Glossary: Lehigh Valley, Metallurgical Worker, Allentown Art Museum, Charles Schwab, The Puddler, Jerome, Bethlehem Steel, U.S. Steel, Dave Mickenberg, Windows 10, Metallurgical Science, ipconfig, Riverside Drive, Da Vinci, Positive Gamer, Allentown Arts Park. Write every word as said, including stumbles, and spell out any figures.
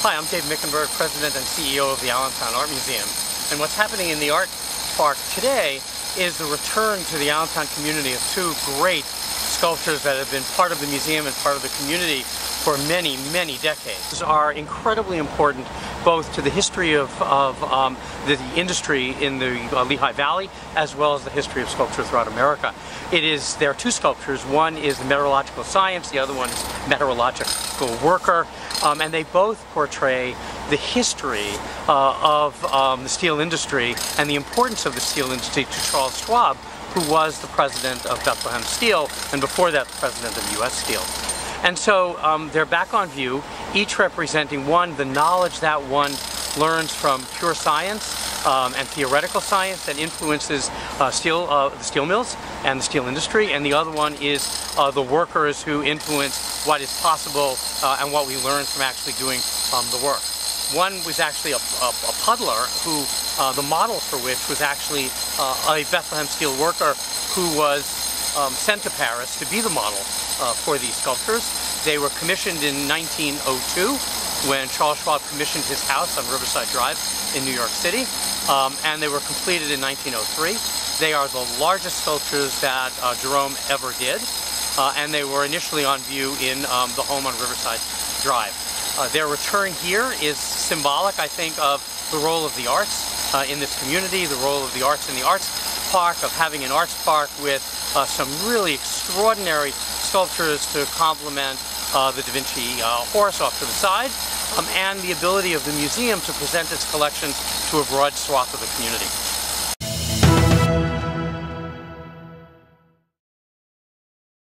Hi, I'm Dave Mickenberg, President and C E O of the Allentown Art Museum. And what's happening in the art park today is the return to the Allentown community of two great sculptures that have been part of the museum and part of the community for many, many decades. These are incredibly important both to the history of, of um, the, the industry in the uh, Lehigh Valley as well as the history of sculpture throughout America. It is, there are two sculptures. One is the meteorological science, the other one is meteorological worker. Um, and they both portray the history uh, of um, the steel industry and the importance of the steel industry to Charles Schwab, who was the president of Bethlehem Steel and before that the president of U S Steel. And so um, they're back on view, each representing one, the knowledge that one learns from pure science um, and theoretical science that influences uh, steel, uh, the steel mills and the steel industry, and the other one is uh, the workers who influence what is possible uh, and what we learn from actually doing um, the work. One was actually a, a, a puddler, who uh, the model for which was actually uh, a Bethlehem Steel worker who was um, sent to Paris to be the model uh, for these sculptures. They were commissioned in nineteen oh two when Charles Schwab commissioned his house on Riverside Drive in New York City, um, and they were completed in nineteen oh three. They are the largest sculptures that uh, Jerome ever did, uh, and they were initially on view in um, the home on Riverside Drive. Uh, their return here is symbolic, I think, of the role of the arts uh, in this community, the role of the arts in the arts park, of having an arts park with uh, some really extraordinary sculptures to complement uh, the Da Vinci uh, horse off to the side, um, and the ability of the museum to present its collections to a broad swath of the community.